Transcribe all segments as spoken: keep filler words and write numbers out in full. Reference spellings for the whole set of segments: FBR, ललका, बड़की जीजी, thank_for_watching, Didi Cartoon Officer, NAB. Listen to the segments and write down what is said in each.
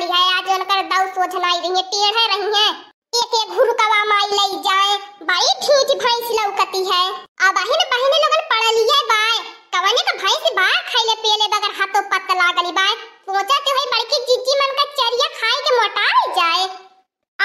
नहीं है आज उनकर दाऊ सोचना ही रही है टेढ़े रही है एक एक घुरकवा माई लई जाए बाई ठीच भैंस लौकती है। अब आहिन बहिने लगन पड़ लिए बाय कवने का भैंस बा खइले पेले बगर हाथों पत्त लागली बाय सोचा के होई बड़की जीजी मन का चरिया खाए के मोटा जाए।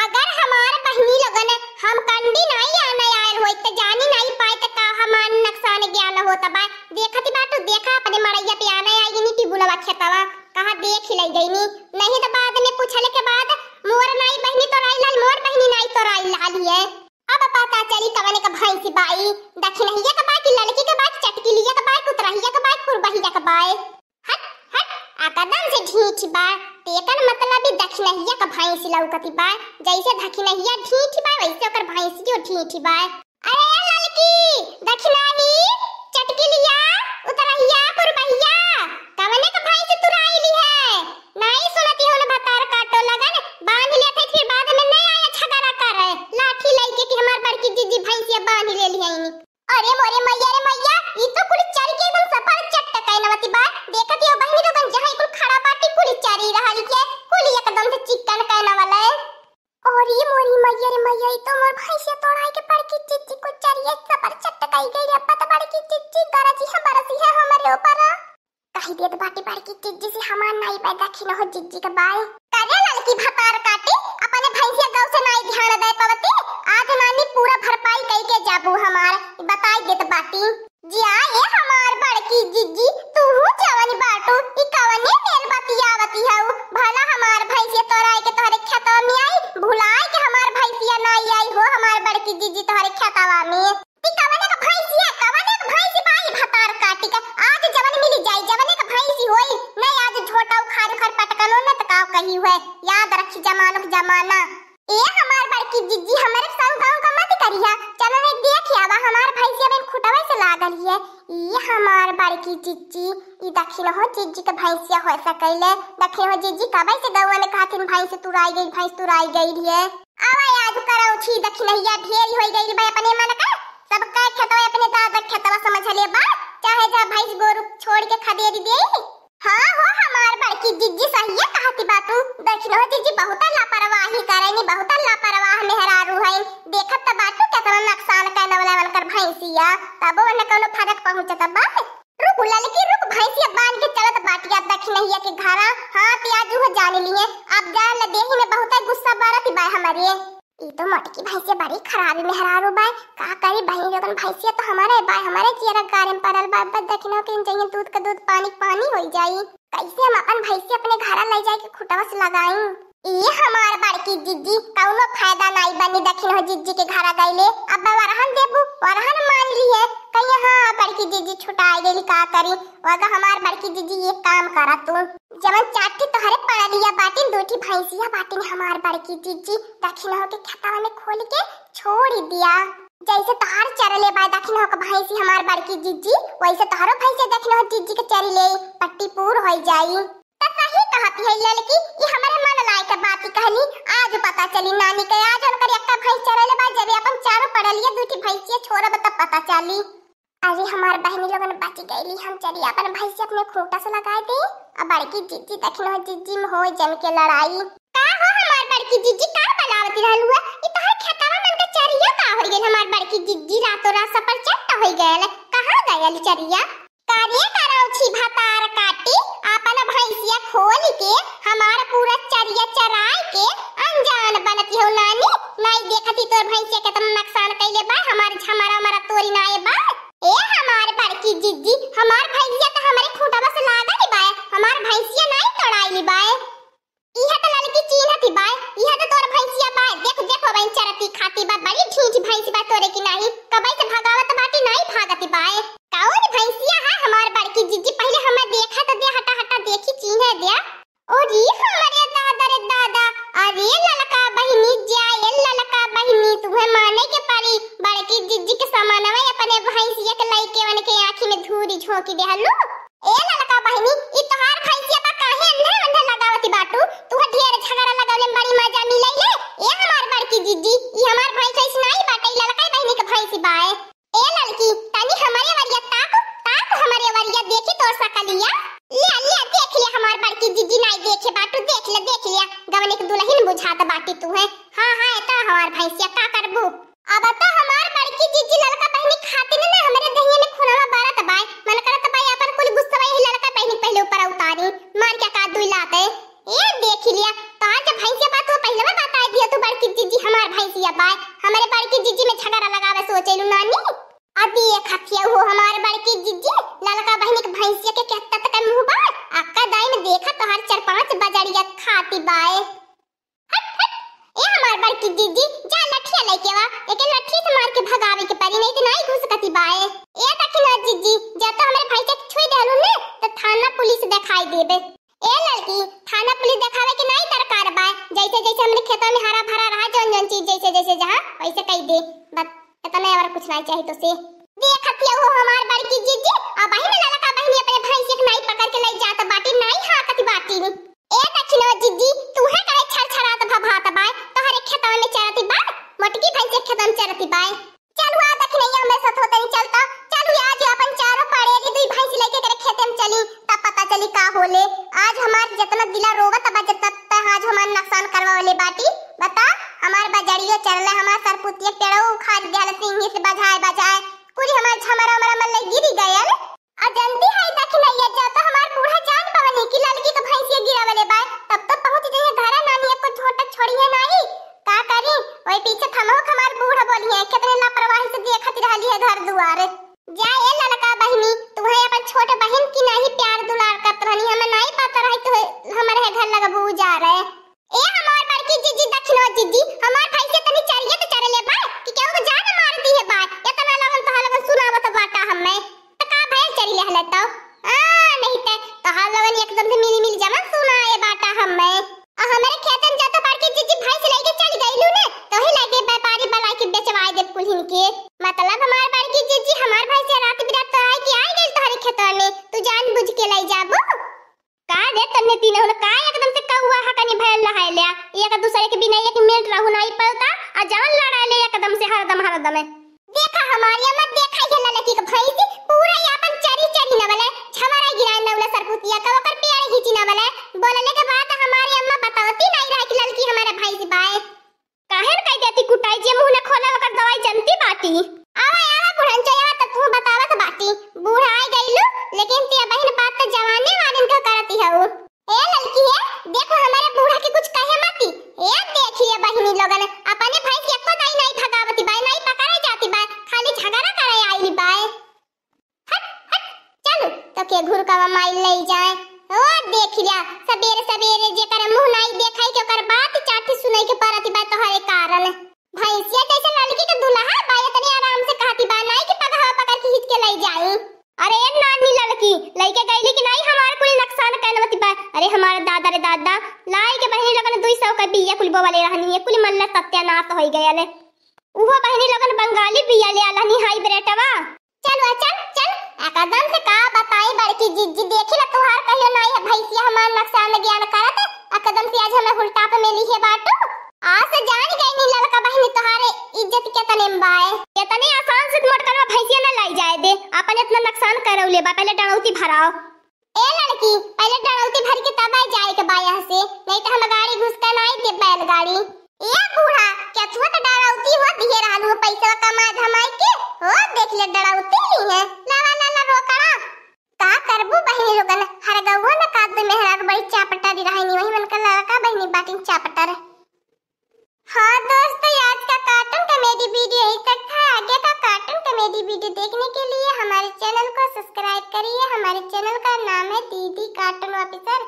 अगर हमार बहिनी लगन हम कंडी नहीं आना आयल होई त जानी नहीं पाए त का हमान नुकसान ज्ञान होता बा। देखत बाटू देखा अपने मड़ैया पे आना आईनी ती बुलावा खेतवा कहा देख ही लई गईनी नहीं तो बाद में पूछले के बाद मोर नाई बहनी तो राई लाल मोर बहनी नाई तो राई लाल है। अब पता चली कवने का भैंसी बाई देखि नहीं का बाई की लड़की का बाई चटकी लिया का बाई कुतरहिया का बाई कुरबहिया का बाई हट हट आकादम से ढीठ बा तेकर मतलब ही देखि नहीं का भैंसी लौकती बा जैसे देखि नहीं ढीठ बा वैसे ओकर भैंसी जो ढीठ बा। अरे लड़की देखि नहीं चटकी लिया उतरहिया कुरबहिया कवने का भैंसी तू नहीं सुनती हो न भतार काटो लगन बांध लेते फिर बाद में नहीं आया छगरा कर लाठी लेके कि हमार बड़की जीजी भैंसिया बांध ले ली आईनी। अरे मोरे मैया रे मैया ई तो कुल चार के एकदम सफर चट्ट काइनवती बा देखती हो बहनी लोगन जहां कुल खड़ा बाटी कुल चारी रहल के कुल एकदम से चिकन काइना वाला है। और ई मोरी मैया रे मैया ई तो मोर भैंसिया तोड़ाई के बड़की जीजी को चारिए सफर चट्ट काई गई रे पता बड़की जीजी गरजी है बरसी है हमारे ऊपर कही देत बाटी बड़की जिज्जी से हमार नाई बे देखी न हो जिज्जी के बाय करे लड़की भतार काटी अपने भैंसिया गांव से नाई ध्यान दे पवती आज नानी पूरा भरपाई कई के जाबू हमार बताई देत बाटी जिया ये हमार बड़की जिज्जी तू हु जवन बाटू ई कवने मेल बतियावती हऊ भला हमार भैंसिया तोराए के तोहरे खेतवा में आई भुलाए के हमार भैंसिया नाई आई हो हमार बड़की जिज्जी तोहरे खेतवा में ई कवने का भैंसिया कवने का भैंसी बाई भतार काटी का आज जवन मिली जाई जवन होई नहीं आज झोटा उखाड़ उखाड़ पटकनो न तकाव कही हुए याद रखी जमानो जमाना। ए हमार बड़की जिज्जी हमारे संग गांव का मत करिया चलो रे देख यावा हमार भैंसिया बिन खुटवे से लागल है ई हमार बड़की जिज्जी ई दखिन हो जिज्जी के भैंसिया हो सकैले दखिन हो जिज्जी कबै से गौवा ने कहथिन भाई से तुराई गई भैंस तुराई गई है। आवा याद करौ छी दखिन हैया ढेरी होई गई भाई अपने मन का सब का खेतवा अपने दादा खेतवा समझ ले बा चाहे जा भैंस गोरू छोड़ के खदेरी देई। हां हो हमार बड़की जिज्जी सहिया कहती बातू देखिनो जिज्जी बहुत लापरवाही करैनी बहुत लापरवाह मेहरारू है देखत त बातू केतना नुकसान कैन वाला वनकर भैंसिया तबो वने कोनो फरक पहुंचत बा। रुक ललकी रुक भैंसिया बांध के चलत बाटिया देखनहिया के घरा हां प्याजू हो जान लिए अब जान ल देही में बहुत गुस्सा बारत बा हमारे ई तो मटकी भैंसिया बड़ी खराब मेहरारू बा का करी बहिन जकन भैंसिया तो हमारे बा हमारे चेहरा गारे में पड़ल बा देखनो के जइए दूध का दूध पानी पानी होई जाई कैसे हम अपन भैंसी अपने घर ले जाए के खुटवा से लगाई। ई हमार बड़की जिज्जी कौनो फायदा नहीं बनी देखिन हो जिज्जी के घर गईले अब वरहन देबू वरहन मान ली है कहीं हां बड़की जिज्जी छुटा गई का करी वगा हमार बड़की जिज्जी एक काम करा तू जवन चाटी तोहरे पड़ा लिया बाटिन दोठी भैंसिया बाटिन हमार बड़की जिज्जी देखिन हो के खतवा में खोल के छोड़ दिया जैसे तोहार चरले बाय देखिन हो भैंसी हमार बड़की जिज्जी वैसे तोहारो भैंसी देखिन हो जिज्जी के चरले पट्टी पूर होई जाई। त सही कहती है लड़की ई हमरे मन लायक बात कहली आज पता चली नानी के आज उनकर एकटा भैंस चरले बाय जब अपन चारों पड़लिए दूठी भैंसिया छोड़ब त पता चली। अरे हमार बहनी लोगन बच गईली हम चली अपन भैंसी अपने खूंटा से लगा दे अब बड़की जिज्जी देखिन हो जिज्जी में होई जन के लड़ाई का हो हमार बड़की जिज्जी का बनावती रहलु है ई तोहर खेतवा मन के चरिया का हो गेल हमार बड़की जिज्जी रातों रात सफर चट्ट हो गेल कहां गयल चरिया करे कराउ छी भतार काटी आपन भैंसिया खोल के हमार पूरा चरिया चराए के अनजान बनती हो नानी नहीं देखती तोर भैंसिया केतना नुकसान कैले बा हमार झमरा हमरा तोरी नाए बा। ए हमार बड़की जिज्जी हमार भैंसिया त हमरे खूंटावा से लागल बा हमार भैंसिया नहीं तोड़ाईली बा इहे त लड़की चीन्हती बा इहे त तोर भैंसिया बा देख देखो बहन चरती खाती बा बड़ी ठीठ भैंस बा तोरे की नहीं कबई से भगावत बाटी नहीं भागती बा कौन भैंसिया है हमार बड़की जिज्जी पहले हमें देखा त दे हटा हटा देखी चीन्ह दिया। और ई हमारे दादा रे दादा अरे ललका बहिनी जाए ललका बहिनी तुहे माने के परी बड़की जिज्जी के समानवे अपने भैंसिया के लइके वन के आंखी में धूरी झोंकी देहलु। ए ललका बहिनी ई तोहार भैंसिया बा काहे अंधा अंधा लगावती बाटू तू ढेर झगड़ा लगावले बड़ी मजा मिले ले। ए हमार बड़की जिज्जी ई हमार भाई कैसे नहीं बाटे लड़का बहनी के भाई से बाए। ए लड़की तनी हमारे वरिया ताक ताक हमारे वरिया देखी तोर सकलिया ले ले देख ले हमार बड़की जिज्जी नहीं देखे बाटू देख ले देख लिया गवन एक दुल्हन बुझात बाटी तू है। हां हां एता हमार भैंसिया का करबू। अब त हमार बड़की जीजी ललका पहनी खातिर ने हमरे दहिया में खुनावा बारा दबाए मन करत भाई अपन कुल गुस्साई ही ललका पहनी पहले ऊपर उतारी मार के का दुइलाते ए देख लिया तार के भाई से बात हो पहले में बताई दिया तू बड़की जीजी हमार भाई से बाय हमरे बड़की जीजी में झगड़ा लगावे सोचैलू नानी अभी ये खखिया हो हमार बड़की जीजी ललका बहनी के भैंसिया के कहता तक मुंह बा आका दाई ने देखा तो हर चार पांच बजड़िया खाती बाए हट हट ए हमार बड़की जीजी जा लठिया लेके वा एके लठी से मार के भगावे के परी नहीं त नहीं घुस सकती बाए ए तकिना जीजी जब तो हमरे भाई से छुई देलू ने तो थाना पुलिस दिखाई देबे ए लड़की थाना पुलिस देखावे के नहीं तरकार बाय जैसे जैसे हमरे खेतों में हरा भरा रहा जोन जोन चीज जैसे जैसे जहां वैसे कह दे बस इतना और कुछ नहीं चाहिए तो से देखत हो हमार बड़की जीजी अब ही में ललका बहनी अपने भाई से नहीं पकड़ के ले जात बाटी नहीं हाकत बाटी नी ए तखिनो जीजी तू है काहे छरछरात भभात बाय तोहरे खेतों में चरती बाय मोटकी भाई से खेतों में चरती बाय चलवा तखिनो हमरे साथ होते नहीं चलता चलू आज अपन चारों पाड़े के दू भाई से लेके करे खेत में चली तब पता चली का होले आज हमार जतना दिला रोगा तब जतना आज हमार नुकसान करवावले बाटी बता हमार बजड़ियो चरला हमार सरपुतिया पेड़ो उखाड़ देला सिंगी से बजाए बजाए पूरी हमार झमरा हमरा मन ले गिरी गयल आ जल्दी है तक नैया जाता हमार बूढ़ा जान पवनी की लड़की तो भैंसिया गिरावले बाय तब तक पहुंच जइए घर नानी को छोटा छोड़ी है नहीं का करी ओए पीछे थमो हमार बूढ़ा बोली है कितने लापरवाही से देखत रहली है घर दुआरे जा ए ललका बहनी तू है अपन छोटे बहन की नहीं प्यार दुलार करत रहनी हमें नहीं पता रही तो हमारे घर लगबू जा रहे ए हमार बड़की जीजी दखिनो जीजी हमार भाई से तनी चरिया तो चरले बा कि केहू जान मार दी है बा इतना लगन तहां लगन सुनावत बाटा हमें त का भय चरिले हले तो आ नहीं त तहां लगन एकदम से मिली मिली जमा सुनाए बाटा हमें आ हमरे खेत में जाता बड़की जीजी भाई से लेके चली गईलू ने तोही लगे व्यापारी बना के बेचवा दे कुलहिन के मतलब हमार बड़की जीजी हमार भाई से रात बिरात आए कि आई गेल तोहरे खेतवा में तू जान बुझ के ले जाबो का दे तन्ने तीन होल का एकदम से कौवा हकनी भयल लहायले एक दूसरे के बिना एक मिनट रहू नहीं पड़ता आ जान लड़ाले एकदम से हरदम हरदम देखा हमारी मत देखा गेला लकी के भैंस पूरा अपन चरी चरी न वाला छमरा गिरा नवला सरपुतिया का ओकर पेड़ हिची न वाला बोलले के बात हमारी अम्मा बतावती नहीं रहा कि लड़की हमारा भैंस बाए काहे कह देती कुटाई जे मुंह न खोला ओकर दवाई जनती बाटी आवा आवा बुढ़न चया त तू बतावत बाटी बूढ़ा आ गईलू लेकिन ते बहन बात त जवाने वालिन का करती है वो ए लड़की है देखो हमारे बूढ़ा के कुछ कहे माती ए देखिए बहनी लोगन अपने भाई के को दाई नहीं भगावती बाय नहीं पकड़ाई जाती बाय खाली झगड़ा करे आईली बाय हट हट चलो तो के घुर का माइल ले जाए ओ देख लिया सवेरे सवेरे जेकर मुंह नहीं देखाई के ओकर बात चाटी सुनाई के परती बाय तोहरे कारण भैंसिया जैसे लड़की के दुल्हा बाय तने आराम से कहती बाय नहीं कि पगहा पकड़ के हिट के ले जाई अरे नानी लड़की लइके गईली कि नहीं हमार कुल नुकसान करनवती बा अरे हमार दादा रे दादा लाई के बहनी लगन दो सौ का बिया कुल बोवाले रहनी है कुल मल्ला सत्यानाश होई गयाले उहो बहनी लगन बंगाली बिया ले आलनी हाइब्रिडवा चल चल चल एकदम से का बताई बड़की जीजी देखी ना तोहार कहियो नहीं भैंसिया हमार नुकसान ज्ञान करत एकदम से आज हमें उल्टा पे मिली है बाटू आज से जान गई नी लड़का बहनी तोहारे इज्जत के तने बाए केतने आसान से मोटकल में भैंसिया ना लाई जाए दे अपन इतना नुकसान करौले बा पहले डणौती भराओ ए लड़की पहले डणौती भर के तब आए जाए के बा यहां से नहीं त हम गाड़ी घुसका नहीं दे बैल गाड़ी ए बूढ़ा क्या तू तो डणौती हो दिए रहलू हो पैसा कमा धमाई के हो देख ले डणौती है लावा लाला रोकड़ा का करबू बहनी लोगन हर गौवा ना काद में हर बड़ी चापटा दी रहनी वही मन का लड़का बहनी बाटिन चापटा रे हां दोस्तों आज का कार्टून कॉमेडी वीडियो यही तक था। आगे का कार्टून कॉमेडी वीडियो देखने के लिए हमारे चैनल को सब्सक्राइब करिए। हमारे चैनल का नाम है दीदी कार्टून ऑफिसर।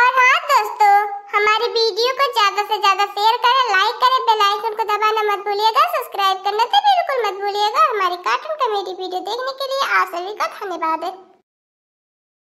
और हां दोस्तों हमारी वीडियो को ज्यादा से ज्यादा शेयर करें, लाइक करें, बेल आइकन को दबाना मत भूलिएगा, सब्सक्राइब करना तो बिल्कुल मत भूलिएगा। हमारी कार्टून कॉमेडी वीडियो देखने के लिए आप सभी का धन्यवाद।